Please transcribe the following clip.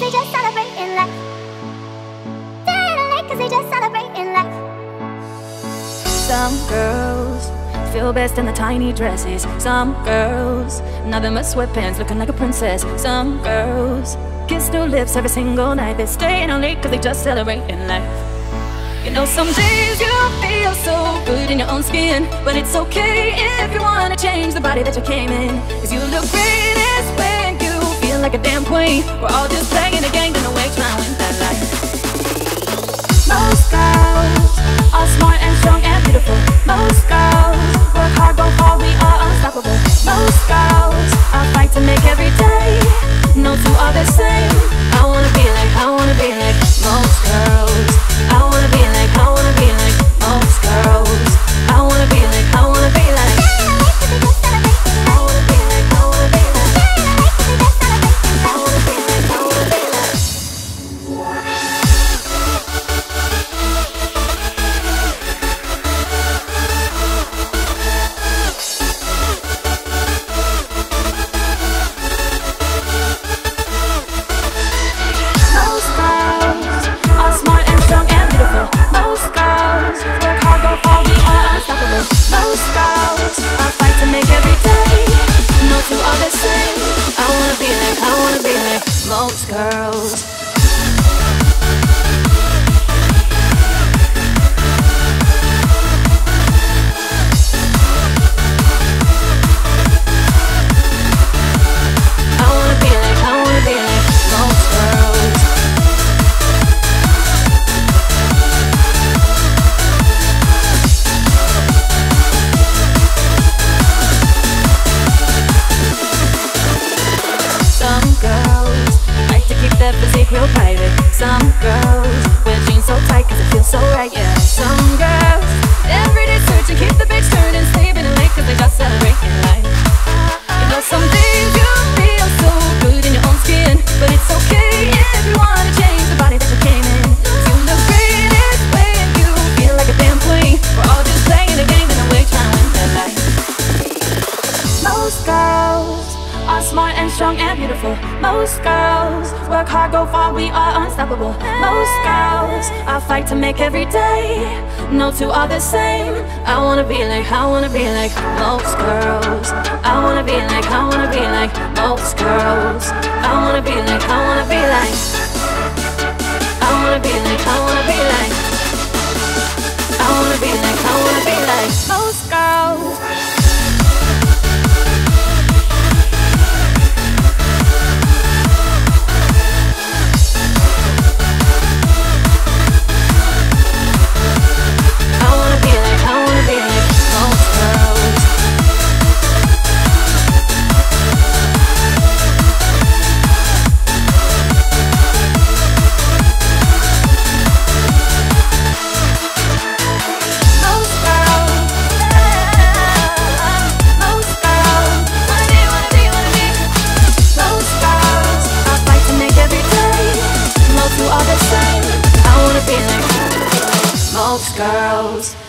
'cause they just celebrate in life. Daylight, 'cause they just celebrate in life. Some girls feel best in the tiny dresses. Some girls, nothing but sweatpants, looking like a princess. Some girls kiss their lips every single night. They stay in late 'cause they just celebrate in life. You know, some days you feel so good in your own skin, but it's okay if you wanna change the body that you came in. 'Cause you look great as when you feel like a damn queen. We're all just playing a game, gonna wait trying to win that life. Most girls are smart and strong and beautiful. Most girls work hard, go far, we are unstoppable. Most girls are fight to make every day. No two are the same. I wanna be like most girls. I wanna be like most girls. I wanna be like most girls. Real private. Some girls wear jeans so tight 'cause it feels so right, yeah. Some girls every day search and keep the big turn and stay in late 'cause they just celebrate in life. You know, some days you feel so good in your own skin, but it's okay if you wanna change the body that you came in. 'Cause you look great as when you feel like a damn queen. We're all just playing a game and we're trying to win that life. Most girls are smart and strong and beautiful. Most girls work hard, go far, we are unstoppable. Most girls are fight to make every day. No two are the same. I wanna be like most girls. I wanna be like most girls. I wanna be like I wanna be like I wanna be like most girls. Most girls.